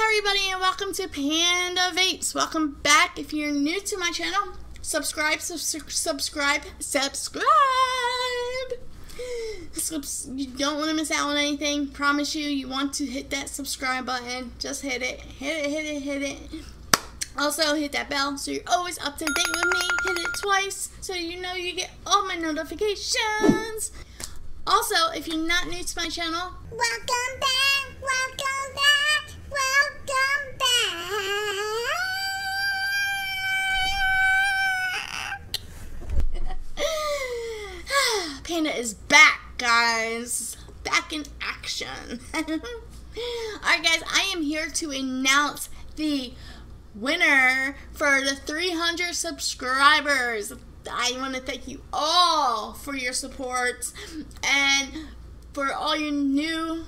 up, everybody, and welcome to Panda Vapes. Welcome back. If you're new to my channel, subscribe. You don't want to miss out on anything. Promise you, you want to hit that subscribe button. Just hit it. Hit it. Also, hit that bell so you're always up to date with me. Hit it twice so you know you get all my notifications. Also, if you're not new to my channel, welcome back. Welcome back. Welcome back! Panda is back, guys. Back in action. Alright, guys, I am here to announce the winner for the 300 subscribers. I want to thank you all for your support and for all your new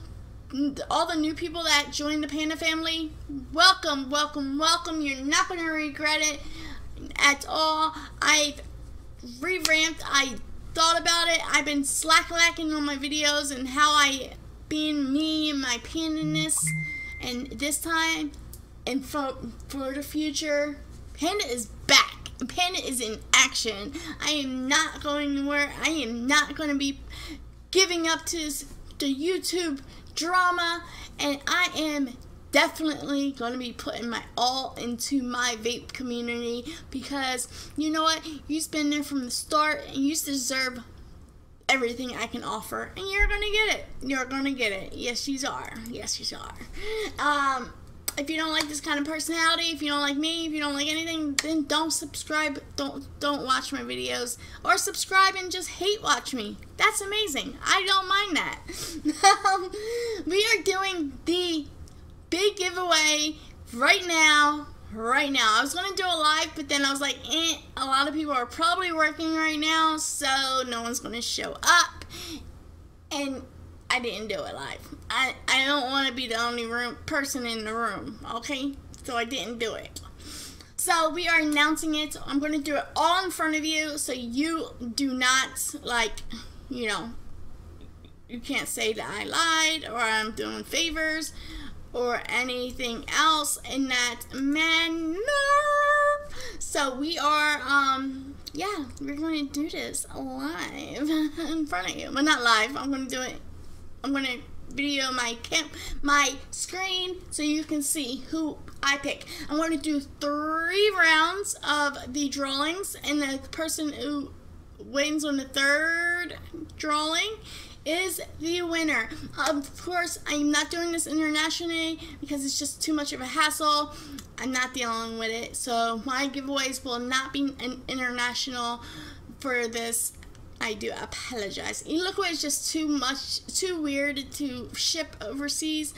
all the new people that joined the Panda family. Welcome, welcome, welcome. You're not going to regret it at all. I've revamped. I thought about it. I've been slack-lacking on my videos and how I being me and my Panda-ness. And this time, and for the future, Panda is back. Panda is in action. I am not going anywhere. I am not going to be giving up to the YouTube drama, and I am definitely going to be putting my all into my vape community, because you know what, you've been there from the start and you deserve everything I can offer, and you're gonna get it. You're gonna get it. Yes, you are. Yes, you are. If you don't like this kind of personality, if you don't like me, if you don't like anything, then don't subscribe. Don't watch my videos, or subscribe and just hate watch me. That's amazing. I don't mind that. We are doing the big giveaway right now. Right now. I was going to do a live, but then I was like, a lot of people are probably working right now, so no one's going to show up. And I didn't do it live. I don't want to be the only person in the room, okay? So I didn't do it. So we are announcing it. I'm going to do it all in front of you, so you do not, like, you know, you can't say that I lied or I'm doing favors or anything else in that manner. So we are, yeah, we're going to do this live in front of you. Well, not live. I'm going to do it. I'm going to video my screen so you can see who I pick. I'm going to do 3 rounds of the drawings, and the person who wins on the 3rd drawing is the winner. Of course, I'm not doing this internationally because it's just too much of a hassle. I'm not dealing with it, so my giveaways will not be international for this. I do apologize. Iloqua is just too much, too weird to ship overseas.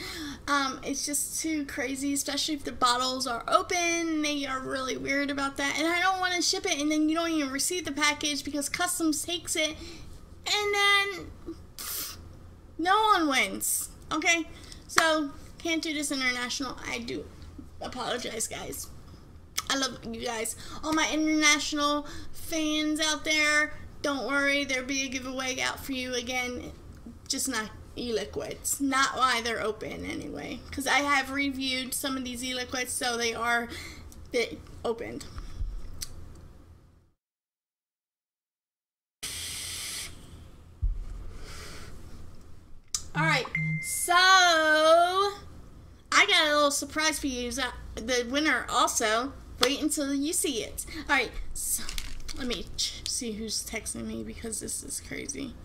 It's just too crazy, especially if the bottles are open. They are really weird about that. And I don't want to ship it, and then you don't even receive the package because customs takes it, and then no one wins. Okay? So, can't do this international. I do apologize, guys. I love you guys. All my international fans out there, don't worry, there'll be a giveaway out for you again, just not e-liquids. Not why they're open anyway, because I have reviewed some of these e-liquids, so they are opened. Alright, so I got a little surprise for you, the winner also. Wait until you see it. Alright, so let me see who's texting me, because this is crazy.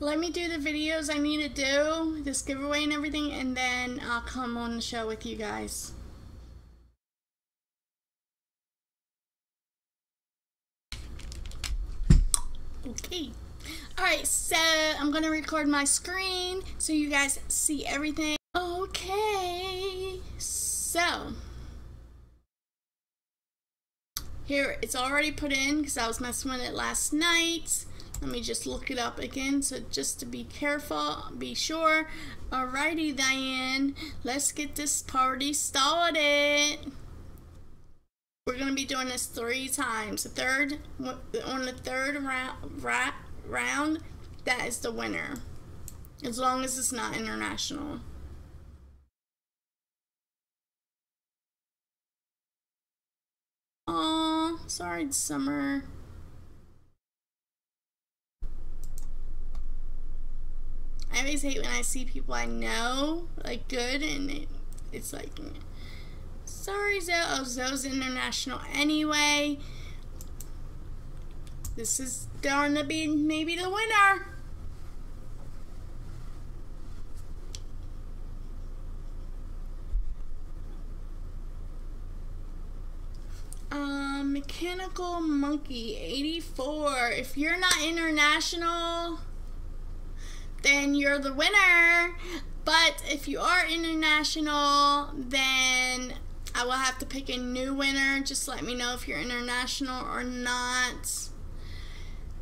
Let me do the videos I need to do, this giveaway and everything, and then I'll come on the show with you guys. Okay. Alright, so I'm going to record my screen so you guys see everything. Okay. So, here, it's already put in because I was messing with it last night. Let me just look it up again, so just to be careful, be sure. Alrighty then, let's get this party started. We're gonna be doing this 3 times. On the third round, that is the winner. As long as it's not international. Aw, sorry, Summer. I always hate when I see people I know, like, good, and it's like, sorry, Zoe. Oh, Zoe's international anyway. This is gonna be maybe the winner. MechanicalMonkey84. If you're not international, then you're the winner. But if you are international, then I will have to pick a new winner. Just let me know if you're international or not.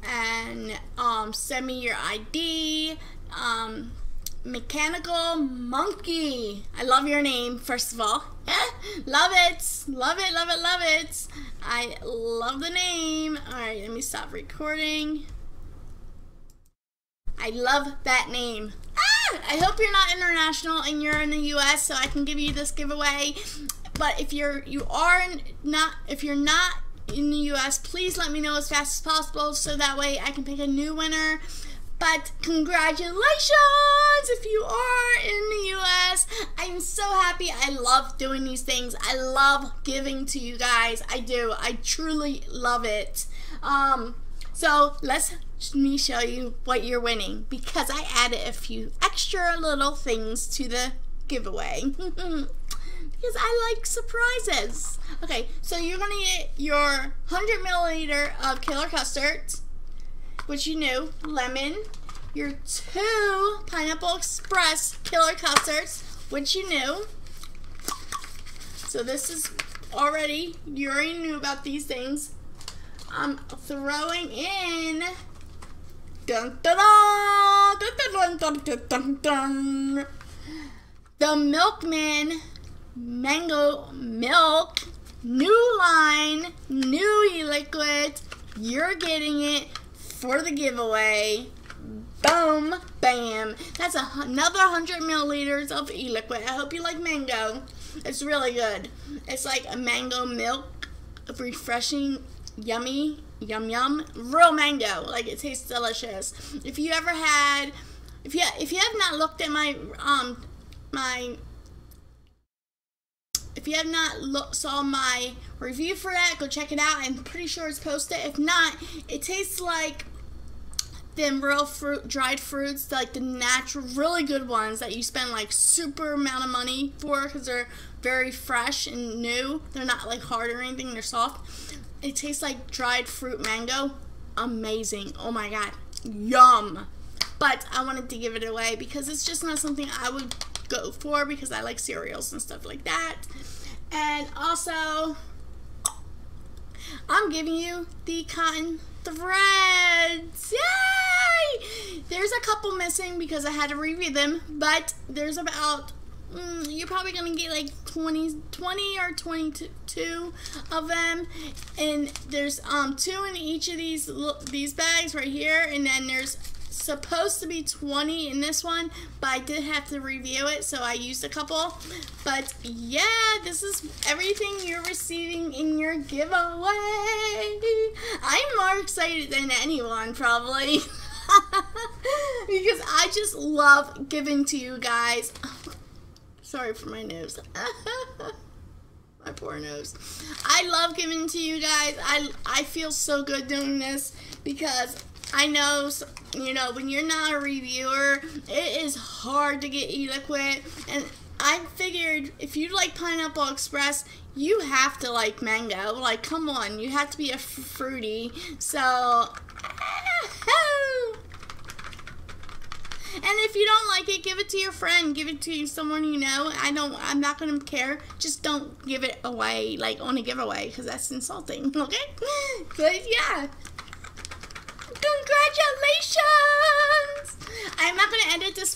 And send me your ID. Mechanical Monkey. I love your name, first of all. Love it. Love it, love it, love it. I love the name. Alright, let me stop recording. I love that name. Ah! I hope you're not international and you're in the US so I can give you this giveaway. But if you're not in the US, please let me know as fast as possible so that way I can pick a new winner. But congratulations if you are in the US. I'm so happy. I love doing these things. I love giving to you guys. I do. I truly love it. So let me show you what you're winning, because I added a few extra little things to the giveaway. Because I like surprises. Okay, so you're going to get your 100 milliliter of Killer Custard, which you knew, lemon, your 2 Pineapple Express Killer Custards, which you knew. So this is already, you already knew about these things. I'm throwing in, dun dun dun, dun, dun, dun, dun, dun, The Milkman Mango Milk, new line, new e-liquid. You're getting it for the giveaway. Boom, bam. That's another 100 milliliters of e-liquid. I hope you like mango. It's really good. It's like a mango milk, refreshing, yummy, yum yum, real mango. Like, it tastes delicious. If you ever had, if you have not looked at my if you have not saw my review for that, go check it out. I'm pretty sure it's posted. If not, it tastes like them real fruit, dried fruits, like the natural, really good ones that you spend like super amount of money for because they're very fresh and new. They're not like hard or anything. They're soft. It tastes like dried fruit mango. Amazing. Oh my god. Yum. But I wanted to give it away because it's just not something I would go for, because I like cereals and stuff like that. And also, I'm giving you the cotton threads. Yay! There's a couple missing because I had to review them, but there's about, you're probably going to get like 20 or 22 of them. And there's 2 in each of these bags right here, and then there's supposed to be 20 in this one, but I did have to review it, so I used a couple. But yeah, this is everything you're receiving in your giveaway. I'm more excited than anyone, probably. Because I just love giving to you guys. Sorry for my nose. My poor nose. I love giving to you guys. I feel so good doing this, because I know, you know, when you're not a reviewer, it is hard to get e-liquid, and I figured if you like Pineapple Express, you have to like mango. Like, come on, you have to be a fruity. So, and if you don't like it, give it to your friend, give it to someone you know. I'm not gonna care. Just don't give it away, like on a giveaway, because that's insulting. Okay, but yeah. Congratulations!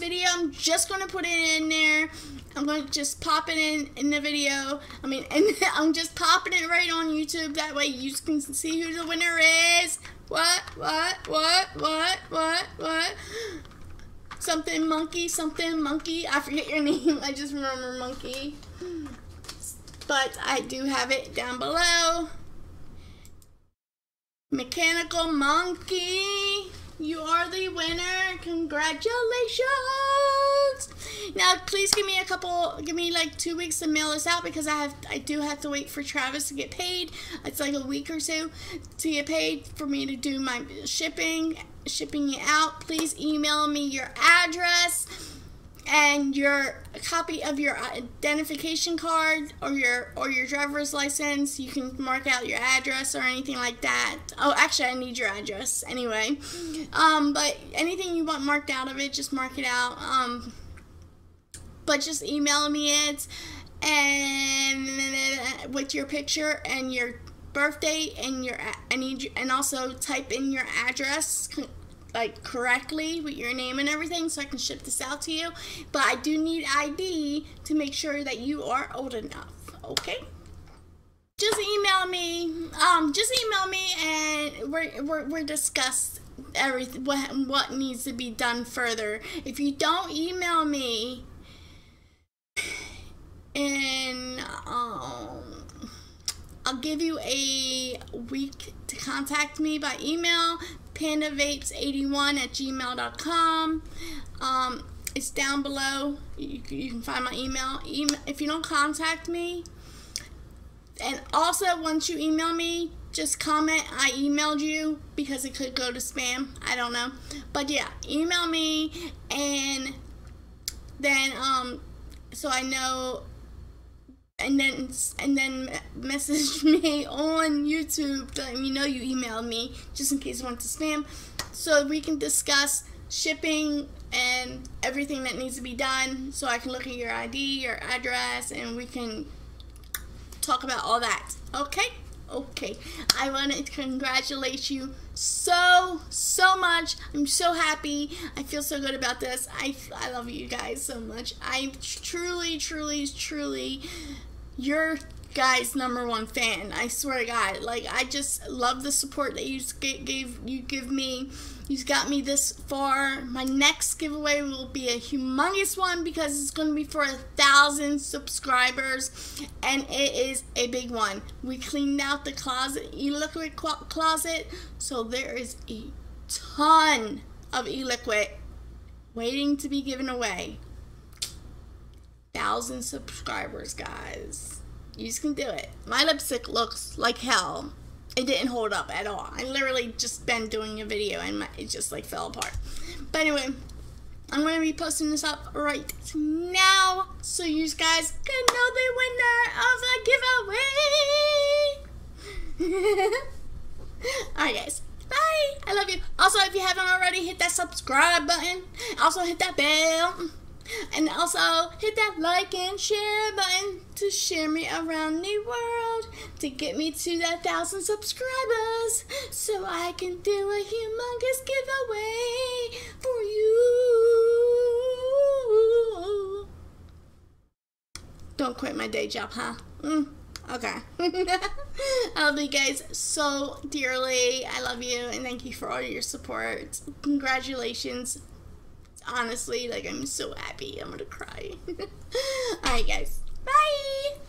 video, I'm just going to put it in there. I'm going to just pop it in the video. I mean, I'm just popping it right on YouTube. That way you can see who the winner is. What? Something monkey. I forget your name. I just remember monkey. But I do have it down below. Mechanical Monkey, you are the winner. Congratulations. Now please give me like 2 weeks to mail this out, because I do have to wait for Travis to get paid. It's like a week or so to get paid for me to do my shipping it out. Please email me your address and your copy of your identification card or your driver's license. You can mark out your address or anything like that. Oh, actually, I need your address anyway. But anything you want marked out of it, just mark it out. But just email me it and with your picture and your birthday and your and also type in your address, like correctly with your name and everything, so I can ship this out to you. But I do need ID to make sure that you are old enough, okay? Just email me, and we're discussing everything, what needs to be done further. If you don't email me in, I'll give you a week to contact me by email, pandavapes81@gmail.com. It's down below. You can find my email. If you don't contact me, and also once you email me, just comment I emailed you, because it could go to spam. I don't know. But yeah, email me, and then so I know. And then message me on YouTube, letting me know you emailed me, just in case you want to spam, so we can discuss shipping and everything that needs to be done, so I can look at your ID, your address, and we can talk about all that. Okay? Okay. I want to congratulate you so much. I'm so happy. I feel so good about this. I love you guys so much. I'm truly your guys' #1 fan. I swear to God. Like, I just love the support that you give me. You've got me this far. My next giveaway will be a humongous one, because it's going to be for 1,000 subscribers, and it is a big one. We cleaned out the closet, e-liquid closet, so there is a ton of e-liquid waiting to be given away. 1,000 subscribers, guys. You just can do it. My lipstick looks like hell. It didn't hold up at all. I literally just been doing a video and it just like fell apart. But anyway, I'm going to be posting this up right now, so you guys can know the winner of the giveaway. Alright guys, bye. I love you. Also, if you haven't already, hit that subscribe button. Also hit that bell. And also hit that like and share button to share me around the world, to get me to that 1,000 subscribers, so I can do a humongous giveaway for you. Don't quit my day job, huh? Okay. I love you guys so dearly. I love you, and thank you for all your support. Congratulations. Honestly, like, I'm so happy. I'm gonna cry. Alright, guys. Bye!